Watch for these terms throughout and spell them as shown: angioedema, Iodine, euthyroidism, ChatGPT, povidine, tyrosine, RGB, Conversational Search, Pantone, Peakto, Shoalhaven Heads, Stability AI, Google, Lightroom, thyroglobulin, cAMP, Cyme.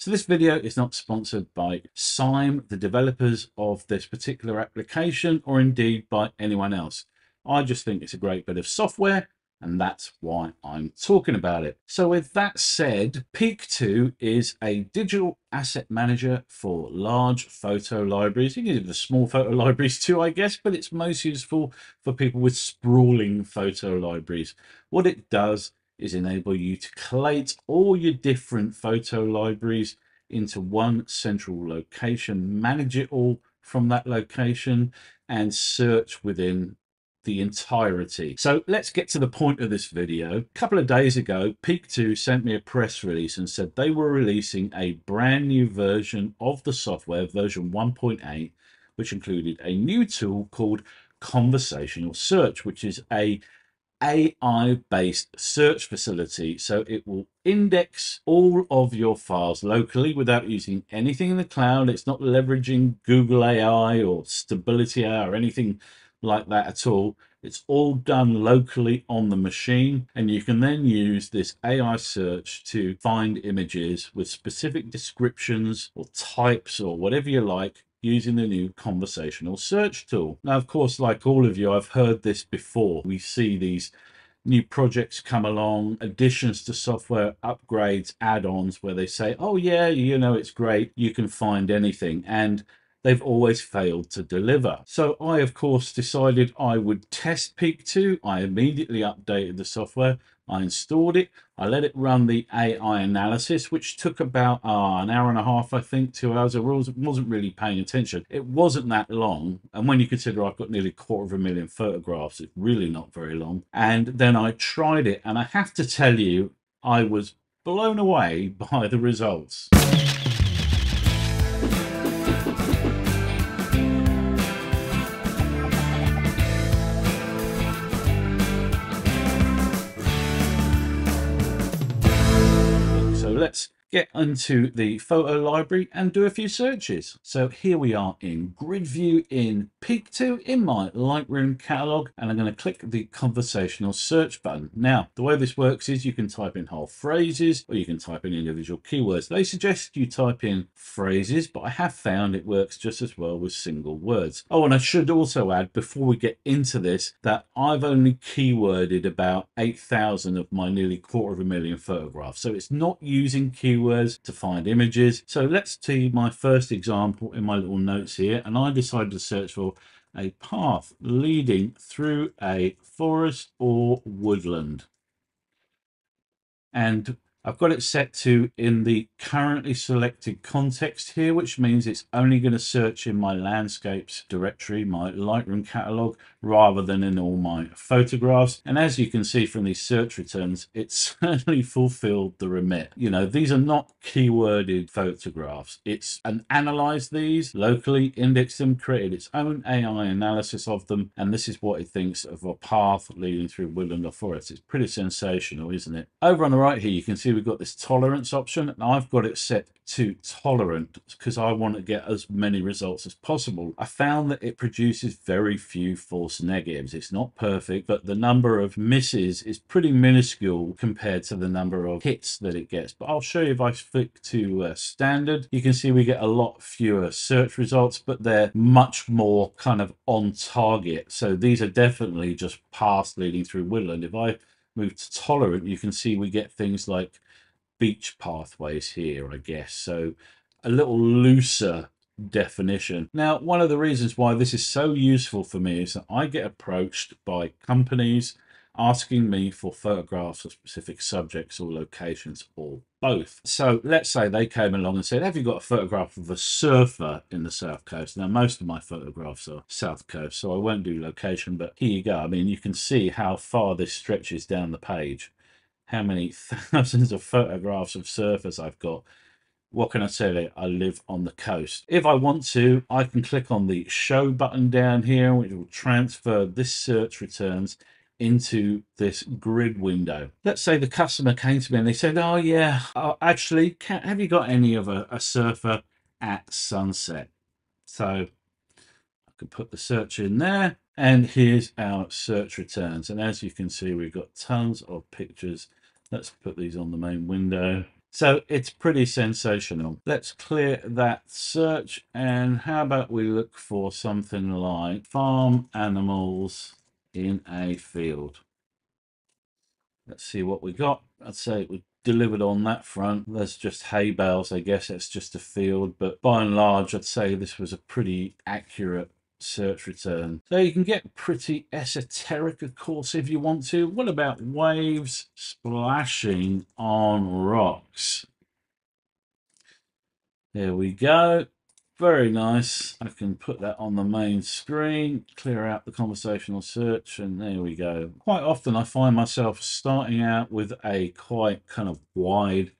So this video is not sponsored by Cyme, the developers of this particular application, or indeed by anyone else. I just think it's a great bit of software, and that's why I'm talking about it. So with that said, Peakto is a digital asset manager for large photo libraries. You can use the small photo libraries too, I guess, but it's most useful for people with sprawling photo libraries. What it does is enable you to collate all your different photo libraries into one central location, manage it all from that location, and search within the entirety. So let's get to the point of this video. A couple of days ago, Peakto sent me a press release and said they were releasing a brand new version of the software, version 1.8, which included a new tool called Conversational Search, which is a AI-based search facility. So it will index all of your files locally without using anything in the cloud. It's not leveraging Google AI or Stability AI or anything like that at all. It's all done locally on the machine, and you can then use this AI search to find images with specific descriptions or types or whatever you like using the new conversational search tool. Now, of course, like all of you, I've heard this before. We see these new projects come along, additions to software, upgrades, add-ons, where they say, oh yeah, you know, it's great, you can find anything. And they've always failed to deliver. So I, of course, decided I would test Peakto. I immediately updated the software. I installed it. I let it run the AI analysis, which took about an hour and a half, I think, 2 hours. I wasn't really paying attention. It wasn't that long. And when you consider I've got nearly 250,000 photographs, it's really not very long. And then I tried it. And I have to tell you, I was blown away by the results. Let's get into the photo library and do a few searches. So here we are in grid view in Peakto in my Lightroom catalog, and I'm going to click the conversational search button. Now, the way this works is you can type in whole phrases or you can type in individual keywords. They suggest you type in phrases, but I have found it works just as well with single words. Oh, and I should also add before we get into this that I've only keyworded about 8,000 of my nearly 250,000 photographs. So it's not using keywords to find images. So let's do my first example in my little notes here, and I decided to search for a path leading through a forest or woodland, and I've got it set to in the currently selected context here, which means it's only going to search in my landscapes directory, my Lightroom catalog, rather than in all my photographs. And as you can see from these search returns, it certainly fulfilled the remit. You know, these are not keyworded photographs. It's analyzed these locally, indexed them, created its own AI analysis of them. And this is what it thinks of a path leading through woodland or forest. It's pretty sensational, isn't it? Over on the right here, you can see we've got this tolerance option, and I've got it set to tolerant because I want to get as many results as possible. I found that it produces very few false negatives. It's not perfect, but the number of misses is pretty minuscule compared to the number of hits that it gets. But I'll show you if I flick to standard, you can see we get a lot fewer search results, but they're much more kind of on target. So these are definitely just paths leading through woodland. If I move to tolerant, you can see we get things like beach pathways here, I guess. So a little looser definition. Now, one of the reasons why this is so useful for me is that I get approached by companies asking me for photographs of specific subjects or locations or both. So let's say they came along and said, have you got a photograph of a surfer in the South Coast? Now, most of my photographs are South Coast, so I won't do location, but here you go. I mean, you can see how far this stretches down the page, how many thousands of photographs of surfers I've got. What can I say? I live on the coast. If I want to, I can click on the show button down here, which will transfer this search returns into this grid window. Let's say the customer came to me and they said, oh yeah, actually, have you got any of a surfer at sunset? So I could put the search in there, and here's our search returns. And as you can see, we've got tons of pictures. Let's put these on the main window. So it's pretty sensational. Let's clear that search, and how about we look for something like farm animals in a field. Let's see what we got. I'd say it was delivered on that front. There's just hay bales, I guess it's just a field, but by and large I'd say this was a pretty accurate search return. So you can get pretty esoteric, of course, if you want to. What about waves splashing on rocks? There we go. Very nice. I can put that on the main screen, clear out the conversational search, and there we go. Quite often I find myself starting out with a quite kind of wide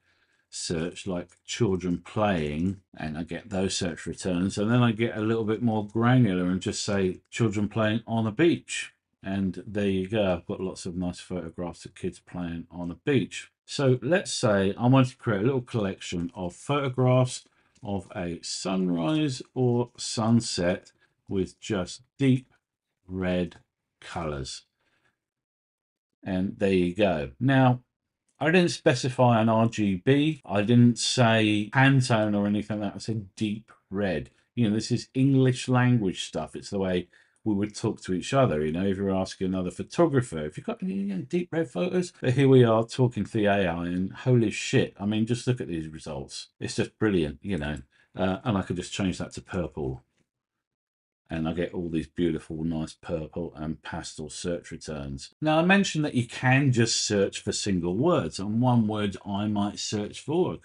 search, like children playing, and I get those search returns, and then I get a little bit more granular and just say children playing on a beach, and there you go. I've got lots of nice photographs of kids playing on a beach. So let's say I want to create a little collection of photographs of a sunrise or sunset with just deep red colors, and there you go. Now I didn't specify an RGB, I didn't say Pantone or anything like that. I said deep red. You know, this is English language stuff. It's the way we would talk to each other. You know, if you're asking another photographer, if you've got any deep red photos. But here we are talking to the AI, and holy shit, I mean, just look at these results. It's just brilliant, you know. And I could just change that to purple, and I get all these beautiful, nice purple and pastel search returns. Now, I mentioned that you can just search for single words, and one word I might search for. A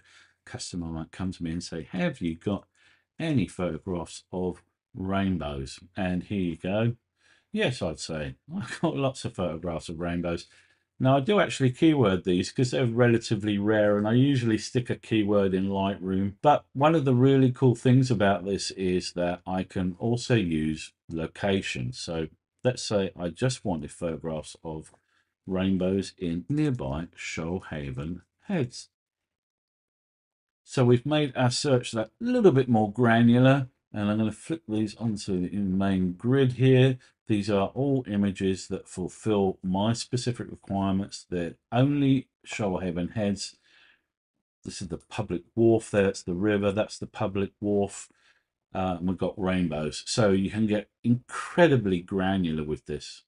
customer might come to me and say, have you got any photographs of rainbows? And here you go. Yes, I'd say I've got lots of photographs of rainbows. Now I do actually keyword these because they're relatively rare, and I usually stick a keyword in Lightroom. But one of the really cool things about this is that I can also use location. So let's say I just wanted photographs of rainbows in nearby Shoalhaven Heads. So we've made our search that little bit more granular. And I'm going to flip these onto the main grid here. These are all images that fulfill my specific requirements. They're only Shoalhaven Heads. This is the public wharf there. That's the river. That's the public wharf. And we've got rainbows. So you can get incredibly granular with this.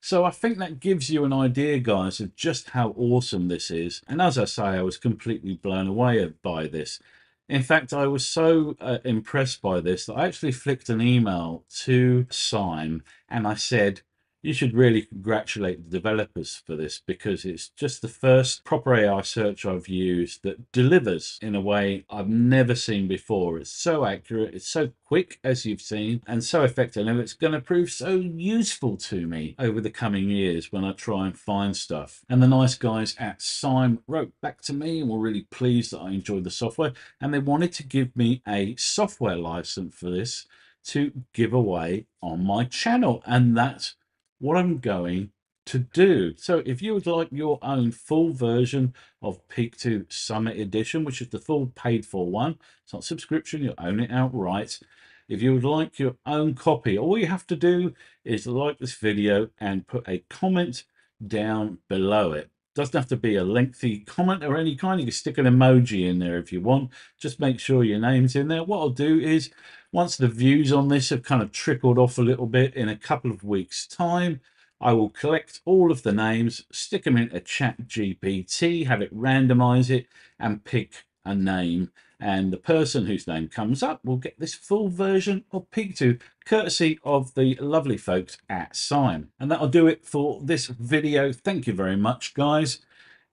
So I think that gives you an idea, guys, of just how awesome this is. And as I say, I was completely blown away by this. In fact, I was so impressed by this that I actually flicked an email to Cyme, and I said, you should really congratulate the developers for this, because it's just the first proper AI search I've used that delivers in a way I've never seen before. It's so accurate, it's so quick, as you've seen, and so effective, and it's going to prove so useful to me over the coming years when I try and find stuff. And the nice guys at Cyme wrote back to me and were really pleased that I enjoyed the software, and they wanted to give me a software license for this to give away on my channel, and that's what I'm going to do. So if you would like your own full version of Peakto Summit Edition, which is the full paid for one, it's not subscription, you own it outright. If you would like your own copy, all you have to do is like this video and put a comment down below it. Doesn't have to be a lengthy comment or any kind. You can stick an emoji in there if you want. Just make sure your name's in there. What I'll do is, once the views on this have kind of trickled off a little bit, in a couple of weeks' time, I will collect all of the names, stick them into ChatGPT, have it randomize it, and pick a name. And the person whose name comes up will get this full version of Peakto, courtesy of the lovely folks at Cyme. And that'll do it for this video. Thank you very much, guys.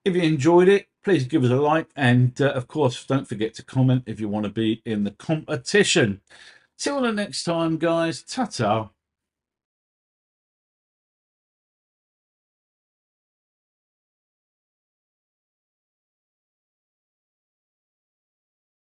If you enjoyed it, please give us a like, and of course don't forget to comment if you want to be in the competition. Till the next time, guys, ta-ta.